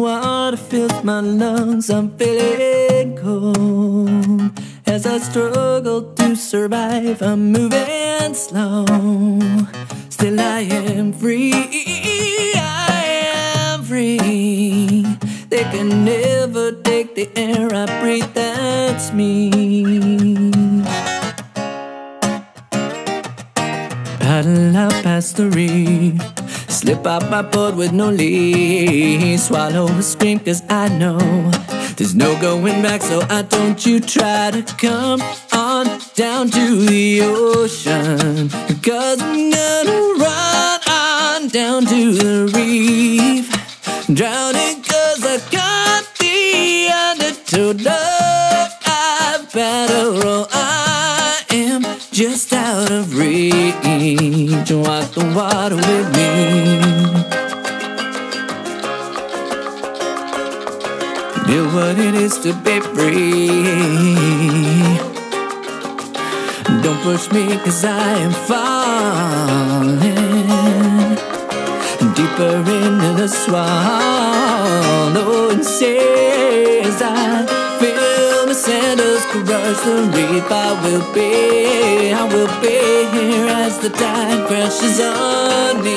water fills my lungs, I'm feeling cold. As I struggle to survive, I'm moving slow. Still I am free, I am free. They can never take the air I breathe, that's me. Paddle up past the reef, slip out my boat with no lead. Swallow a scream cause I know there's no going back, so don't you try to come on down to the ocean, cause I'm gonna run on down to the reef, drowning cause I got the undertow. Love, I better roll, I am just out of reach. Walk the water with me. Feel what it is to be free. Don't push me cause I am falling deeper into the swallowing seas. I feel the sandals crush the reef. I will be here as the tide crashes on me.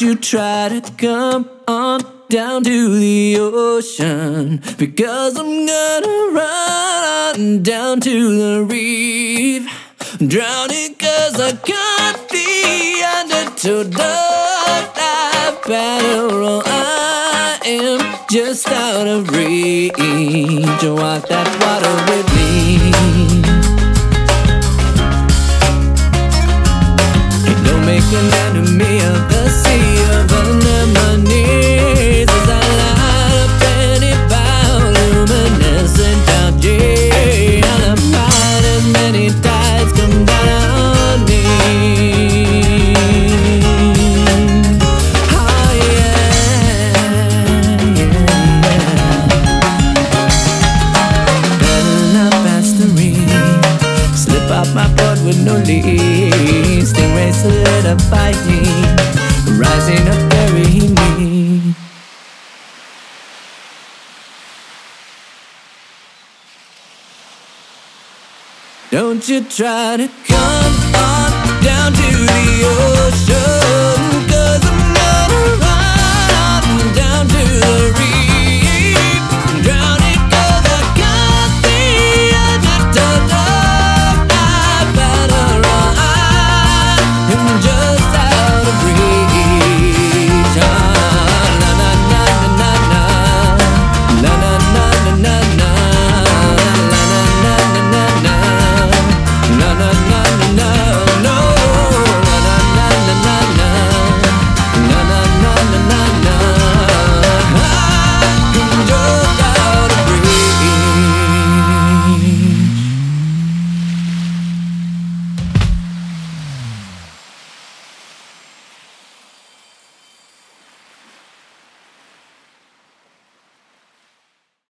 You try to come on down to the ocean, because I'm gonna run on down to the reef, drowning cause I can't be undertow. I battle, I am just out of reach. Walk that water with me. Ain't no making enemy of the sea. My boat with no leaves, stingrays solidify me, rising up bury me. Don't you try to come on down to the ocean.